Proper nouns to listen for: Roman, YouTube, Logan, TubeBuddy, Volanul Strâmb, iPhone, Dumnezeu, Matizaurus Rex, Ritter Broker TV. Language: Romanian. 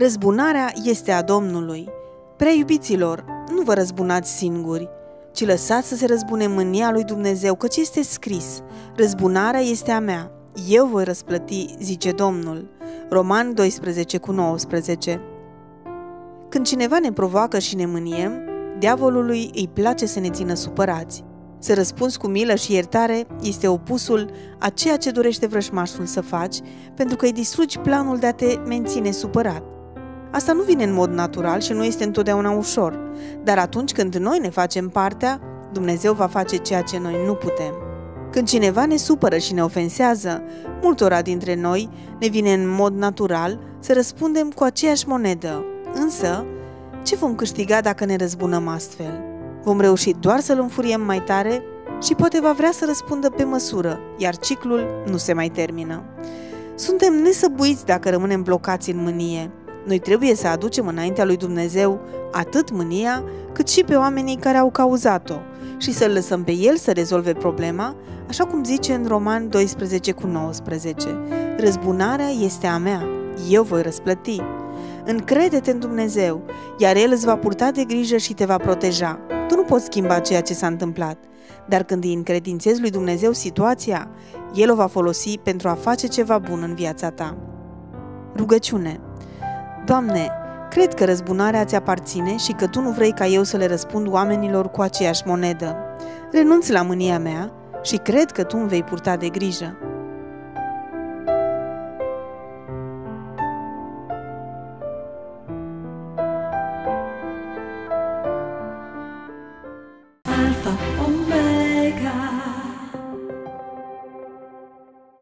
Răzbunarea este a Domnului. Prea iubiților, nu vă răzbunați singuri, ci lăsați să se răzbune mânia lui Dumnezeu, căci este scris: răzbunarea este a mea, eu voi răsplăti, zice Domnul. Roman 12,19. Când cineva ne provoacă și ne mâniem, diavolului îi place să ne țină supărați. Să răspunzi cu milă și iertare este opusul a ceea ce dorește vrăjmașul să faci, pentru că îi distrugi planul de a te menține supărat. Asta nu vine în mod natural și nu este întotdeauna ușor, dar atunci când noi ne facem partea, Dumnezeu va face ceea ce noi nu putem. Când cineva ne supără și ne ofensează, multora dintre noi ne vine în mod natural să răspundem cu aceeași monedă. Însă, ce vom câștiga dacă ne răzbunăm astfel? Vom reuși doar să-l înfuriem mai tare și poate va vrea să răspundă pe măsură, iar ciclul nu se mai termină. Suntem nesăbuiți dacă rămânem blocați în mânie. Noi trebuie să aducem înaintea lui Dumnezeu atât mânia, cât și pe oamenii care au cauzat-o și să-L lăsăm pe El să rezolve problema, așa cum zice în Roman 12,19. Răzbunarea este a mea, eu voi răsplăti. Încrede-te în Dumnezeu, iar El îți va purta de grijă și te va proteja. Tu nu poți schimba ceea ce s-a întâmplat, dar când îi încredințezi lui Dumnezeu situația, El o va folosi pentru a face ceva bun în viața ta. Rugăciune. Doamne, cred că răzbunarea ți aparține și că Tu nu vrei ca eu să le răspund oamenilor cu aceeași monedă. Renunț la mânia mea și cred că Tu îmi vei purta de grijă.